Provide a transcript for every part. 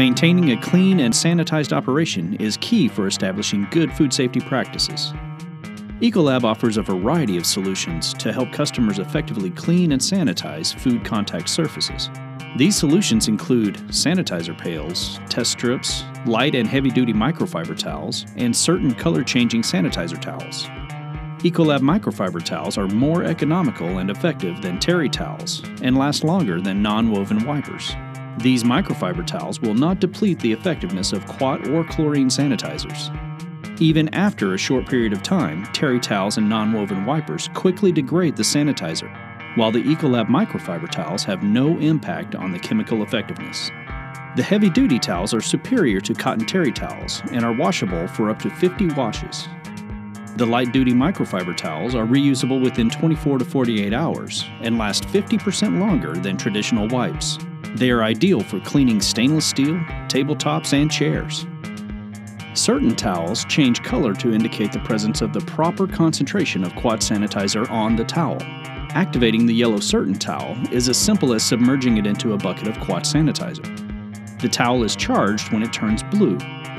Maintaining a clean and sanitized operation is key for establishing good food safety practices. Ecolab offers a variety of solutions to help customers effectively clean and sanitize food contact surfaces. These solutions include sanitizer pails, test strips, light and heavy-duty microfiber towels, and certain color-changing sanitizer towels. Ecolab microfiber towels are more economical and effective than terry towels and last longer than non-woven wipers. These microfiber towels will not deplete the effectiveness of quat or chlorine sanitizers. Even after a short period of time, terry towels and non-woven wipers quickly degrade the sanitizer, while the Ecolab microfiber towels have no impact on the chemical effectiveness. The heavy-duty towels are superior to cotton terry towels and are washable for up to 50 washes. The light-duty microfiber towels are reusable within 24 to 48 hours and last 50% longer than traditional wipes. They are ideal for cleaning stainless steel, tabletops, and chairs. Certain towels change color to indicate the presence of the proper concentration of quat sanitizer on the towel. Activating the yellow certain towel is as simple as submerging it into a bucket of quat sanitizer. The towel is charged when it turns blue.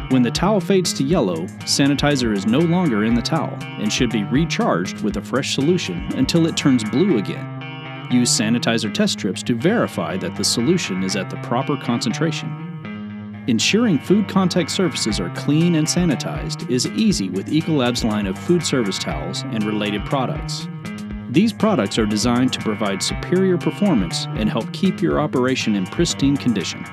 When the towel fades to yellow, sanitizer is no longer in the towel and should be recharged with a fresh solution until it turns blue again. Use sanitizer test strips to verify that the solution is at the proper concentration. Ensuring food contact surfaces are clean and sanitized is easy with Ecolab's line of food service towels and related products. These products are designed to provide superior performance and help keep your operation in pristine condition.